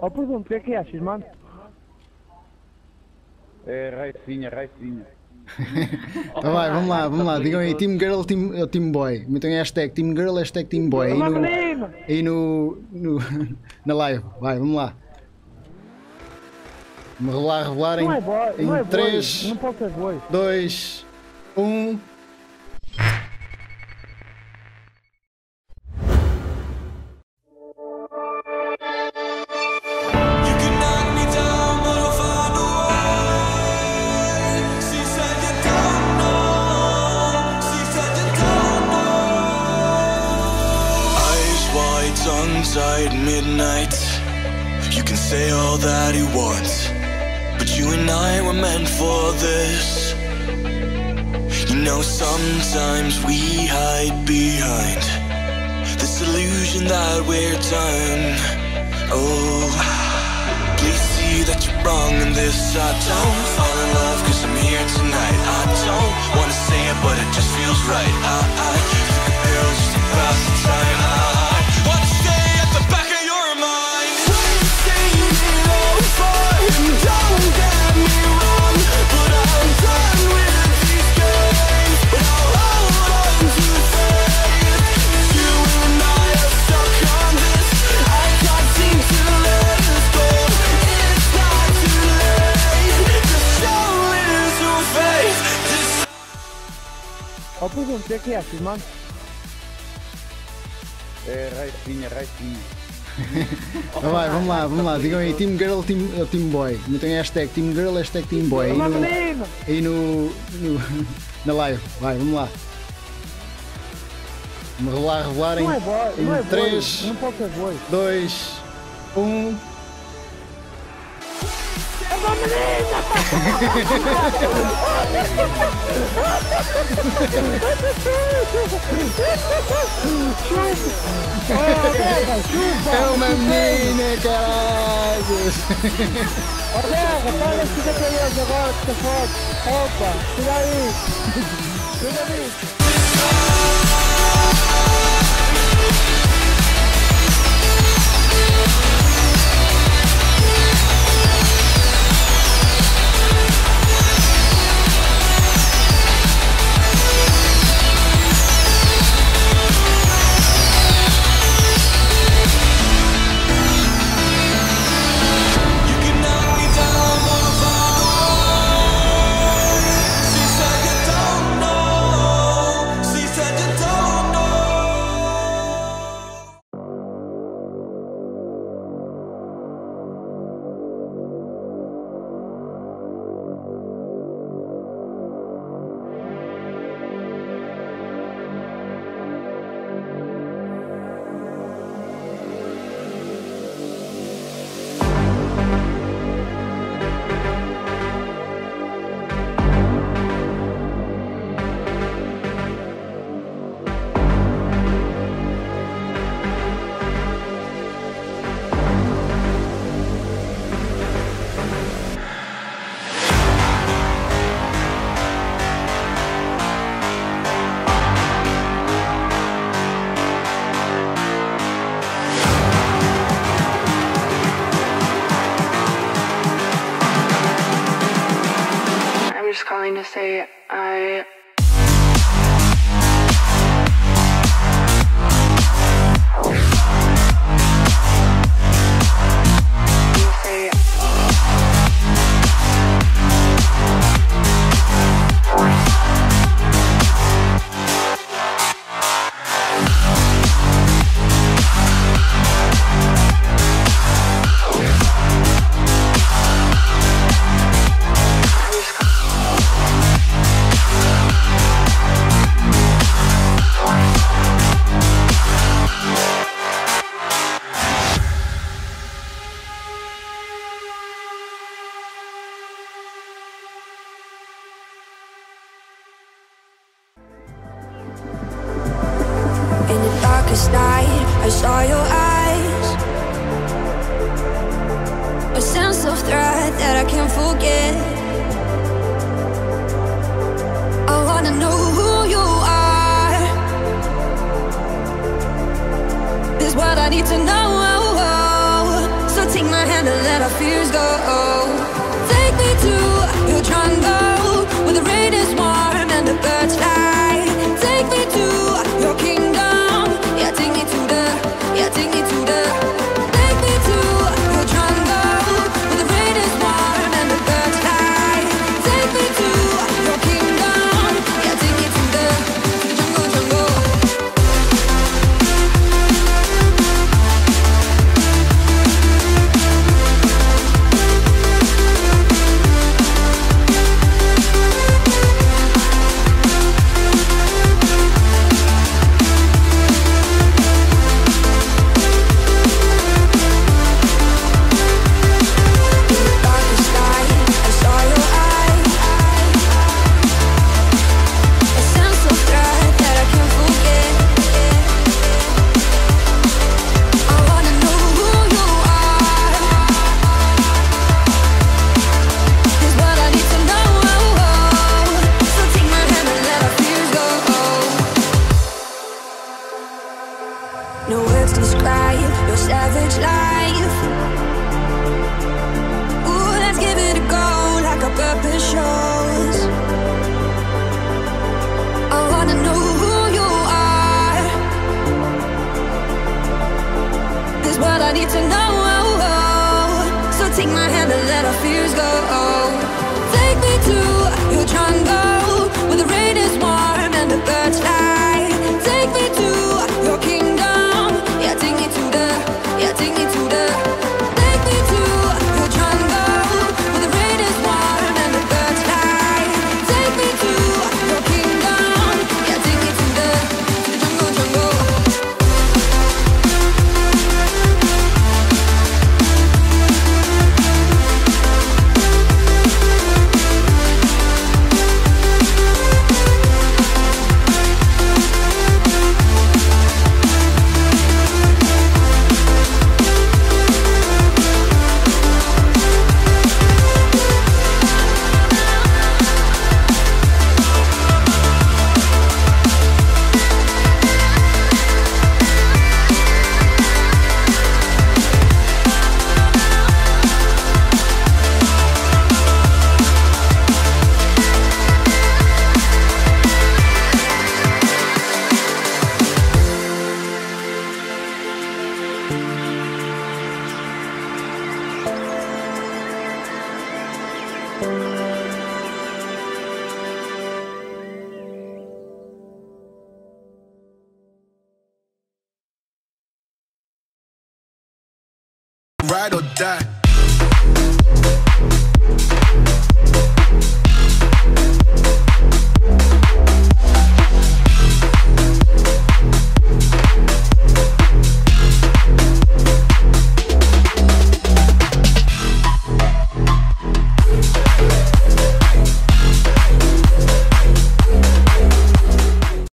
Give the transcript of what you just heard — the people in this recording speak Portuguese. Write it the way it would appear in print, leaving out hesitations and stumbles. Oh, pergunto, o que é que achas, mano? É raicinha, raicinha. Tá bem, vamos lá, digam aí, Team Girl, Team Boy. Metam hashtag Team Girl, hashtag Team Boy. Aí na live, vai, vamos lá. Me revelar em 3, 2, 1. Tongue-tied midnight, you can say all that you want, but you and I were meant for this. You know, sometimes we hide behind this illusion that we're done. Oh, please see that you're wrong in this. I don't fall in love cause I'm here tonight. I don't wanna say it but it just feels right. I took a pill just to pass the time. Oh, pergunto, o que é que achas, mano? É raicinha, raicinha. Tá bem, vamos lá, digam aí, Team Girl, Team Boy. Metam hashtag Team Girl, hashtag Team Boy. Aí na live, vai, vamos lá. Me revelar em 3, 2, 1. É uma menina, caralho! Olha, para de ficar feliz agora, que foda! Opa, tira aí! Tira aí! To say I to let our fears go. Take me to your jungle where the rain is warm and the birds fly. Take me to your kingdom. Yeah, take me to the, yeah, take me to the. Take me to your jungle where the rain is warm and the birds fly. Take me to your kingdom. Yeah, take me to the jungle, jungle. Ride or die.